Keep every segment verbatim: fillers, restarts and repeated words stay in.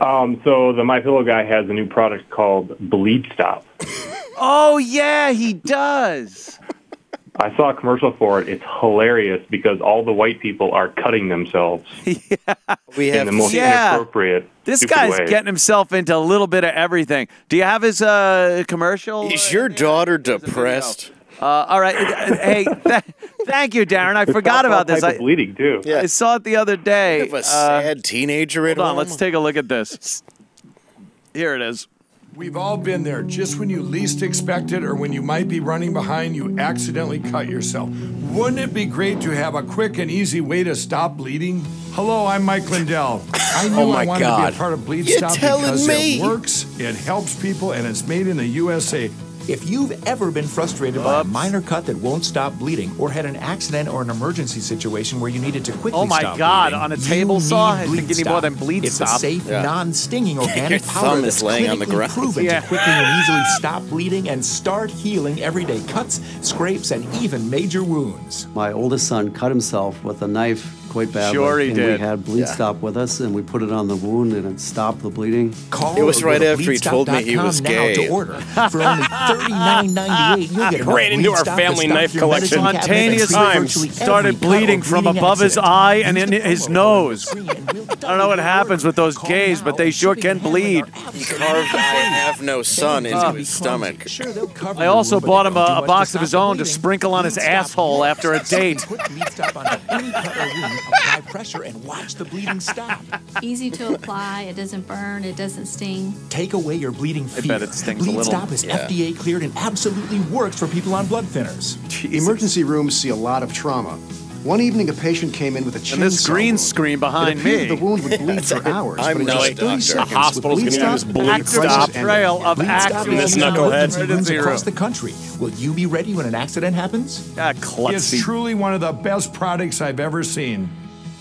Um, so the MyPillow guy has a new product called BleedStop. Oh, yeah, he does. I saw a commercial for it. It's hilarious because all the white people are cutting themselves yeah. we have, in the most yeah. inappropriate This guy's way. Getting himself into a little bit of everything. Do you have his uh, commercial? Is your daughter depressed? Uh, all right. Hey, th thank you, Darren. I forgot about this. I, bleeding, too. Yeah. I saw it the other day. Kind of a sad uh, teenager at home. Hold on. Let's take a look at this. Here it is. We've all been there. Just when you least expect it or when you might be running behind, you accidentally cut yourself. Wouldn't it be great to have a quick and easy way to stop bleeding? Hello, I'm Mike Lindell. I knew oh I wanted God. to be a part of BleedStop because me. it works, it helps people, and it's made in the U S A. If you've ever been frustrated by a minor cut that won't stop bleeding or had an accident or an emergency situation where you needed to quickly stop bleeding. Oh, my God, bleeding, on a table saw, I think you need more than bleed it's stop. It's a safe, yeah. non-stinging organic powder that's clinically proven yeah. to quickly and easily stop bleeding and start healing everyday cuts, scrapes, and even major wounds. My oldest son cut himself with a knife quite badly. Sure he and did. We had BleedStop yeah. with us, and we put it on the wound, and it stopped the bleeding. Call it was right after he told me he was gay. To order. For only thirty-nine ninety-eight, you'll get ran into our family knife collection. Spontaneous times started bleeding from above his eye and in his nose. I don't know what happens with those gays, but they sure can bleed. He carved "I have no son" into his stomach. I also bought him a, a box of his own to sprinkle on his asshole after a date. Apply pressure and watch the bleeding stop. Easy to apply. It doesn't burn. It doesn't sting. Take away your bleeding fear. I bet it stings a little. BleedStop is yeah. F D A cleared and absolutely works for people on blood thinners. Emergency rooms see a lot of trauma. One evening, a patient came in with a chainsaw and this green wound. Screen behind me. The wound would bleed for hours. I'm no doctor. The hospital's going to use BleedStop trail of acts in this knucklehead across the country. Will you be ready when an accident happens? Ah, klutzy. It's truly one of the best products I've ever seen.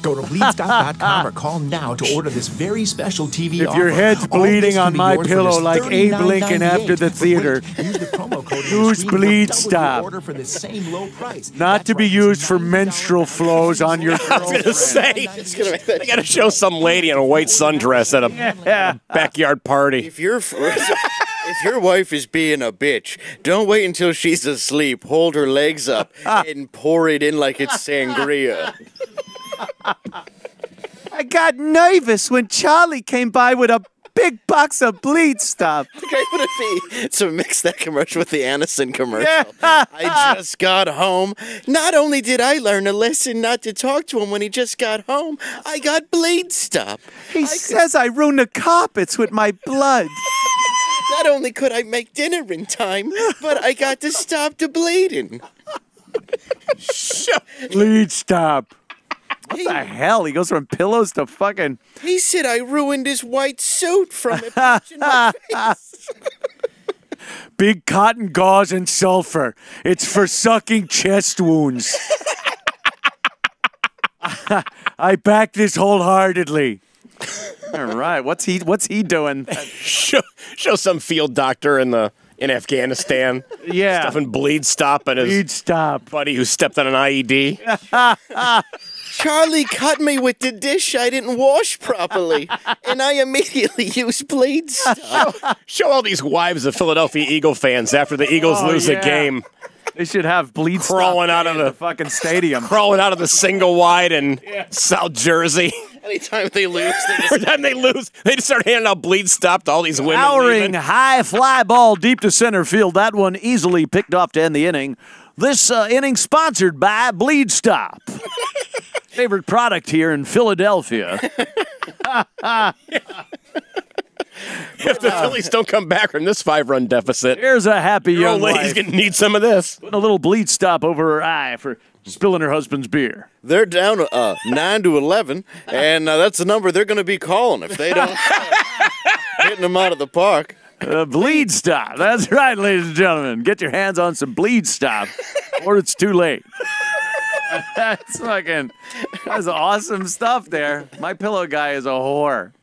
Go to Bleed Stop dot com or call now to order this very special T V offer. If your head's bleeding on MyPillow like Abe Lincoln after the theater, use the promo code use BleedStop. Order for the same low price. Not to be used for menstrual flows on your girlfriend. I was going to say, they got to show some lady in a white sundress at a backyard party. If you're... If your wife is being a bitch, don't wait until she's asleep. Hold her legs up and pour it in like it's sangria. I got nervous when Charlie came by with a big box of BleedStop. I think I would have been to mix that commercial with the Aniston commercial. Yeah. I just got home. Not only did I learn a lesson not to talk to him when he just got home, I got BleedStop. He I says I ruined the carpets with my blood. Not only could I make dinner in time, but I got to stop the bleeding. BleedStop. What the hell? He goes from pillows to fucking... He said I ruined his white suit from it punching my face. Big cotton gauze and sulfur. It's for sucking chest wounds. I back this wholeheartedly. All right. What's he, what's he doing? show, show some field doctor in the... in Afghanistan, yeah, stuffing BleedStop and his BleedStop buddy who stepped on an I E D. Charlie cut me with the dish I didn't wash properly, and I immediately used BleedStop. show, show all these wives of Philadelphia Eagle fans after the Eagles oh, lose yeah. a game. They should have BleedStop crawling out of the, the fucking stadium, crawling out of the single wide in yeah. South Jersey. Anytime they lose, they just every time they lose, they just start handing out BleedStop to all these women. Powering high fly ball deep to center field. That one easily picked off to end the inning. This uh, inning sponsored by BleedStop. Favorite product here in Philadelphia. If the Phillies don't come back from this five-run deficit, here's a happy your young old lady's wife. Gonna need some of this. Putting a little BleedStop over her eye for spilling her husband's beer. They're down uh, nine to eleven, and uh, that's the number they're gonna be calling if they don't hitting them out of the park. Uh, BleedStop. That's right, ladies and gentlemen. Get your hands on some BleedStop, or it's too late. That's fucking. That's awesome stuff there. My pillow guy is a whore.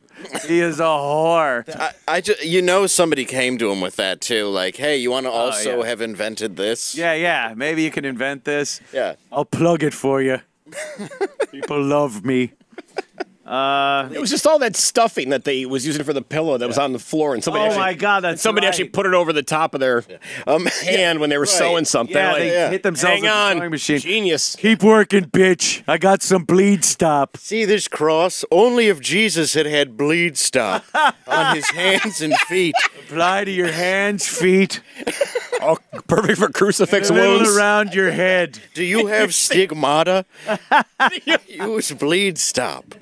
He is a whore. I, I just, you know, somebody came to him with that too. Like, hey, you want to also oh, yeah. have invented this? Yeah, yeah. Maybe you can invent this. Yeah. I'll plug it for you. People love me. Uh, it was just all that stuffing that they was using for the pillow that yeah. was on the floor, and somebody. Oh actually, my God! That's somebody right. actually put it over the top of their um, yeah. hand when they were right. sewing something. Yeah, like, they yeah. hit themselves. Hang on, the sewing machine. Genius. Keep working, bitch. I got some BleedStop. See this cross? Only if Jesus had had BleedStop on his hands and feet. Apply to your hands, feet. Oh, perfect for crucifix wounds. Around your head. Do you have stigmata? Use BleedStop.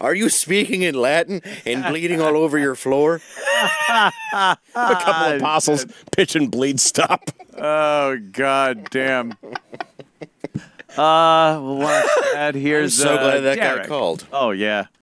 Are you speaking in Latin and bleeding all over your floor? A couple apostles pitching BleedStop. Oh, God damn. Uh, well, what's that? Here's, I'm so glad uh, that Derek. guy called. Oh, yeah.